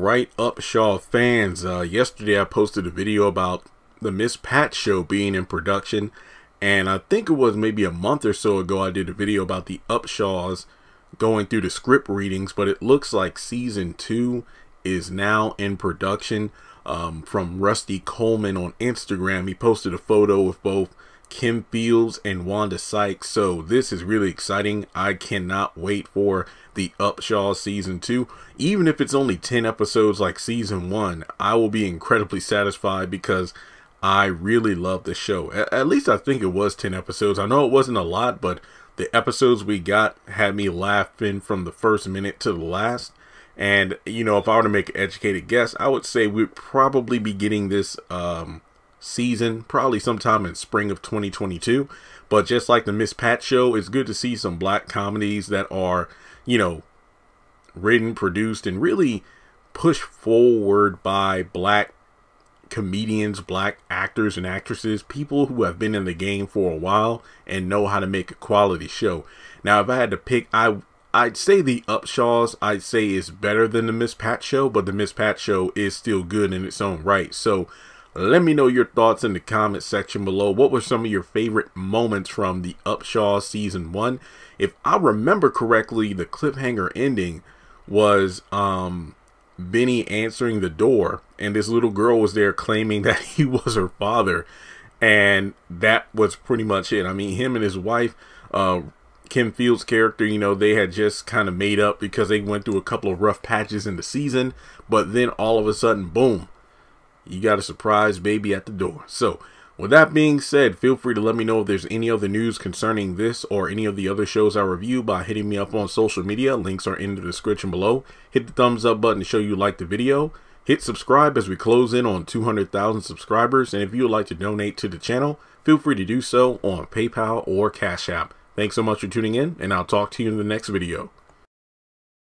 All right, Upshaw fans, yesterday I posted a video about the Miss Pat show being in production, and I think it was maybe a month or so ago I did a video about the Upshaws going through the script readings, but it looks like season 2 is now in production. From Rusty Coleman on Instagram, he posted a photo with both Kim Fields and Wanda Sykes, so this is really exciting. I cannot wait for the Upshaws season 2. Even if it's only 10 episodes like season 1, I will be incredibly satisfied because I really love the show. At least I think it was 10 episodes. I know it wasn't a lot, but the episodes we got had me laughing from the first minute to the last. And, you know, if I were to make an educated guess, I would say we'd probably be getting this season probably sometime in spring of 2022. But just like the Miss Pat show, it's good to see some black comedies that are, you know, written, produced, and really pushed forward by black comedians, black actors and actresses, people who have been in the game for a while and know how to make a quality show. Now, if I had to pick, I'd say the Upshaws, I'd say, is better than the Miss Pat show, but the Miss Pat show is still good in its own right. So let me know your thoughts in the comment section below. What were some of your favorite moments from the Upshaws season 1? If I remember correctly, the cliffhanger ending was Benny answering the door, and this little girl was there claiming that he was her father, and that was pretty much it. I mean, him and his wife, Kim Fields' character, you know, they had just kind of made up because they went through a couple of rough patches in the season, but then all of a sudden, boom, you got a surprise baby at the door. So with that being said, feel free to let me know if there's any other news concerning this or any of the other shows I review by hitting me up on social media. Links are in the description below. Hit the thumbs up button to show you like the video. Hit subscribe as we close in on 200,000 subscribers. And if you would like to donate to the channel, feel free to do so on PayPal or Cash App. Thanks so much for tuning in, and I'll talk to you in the next video.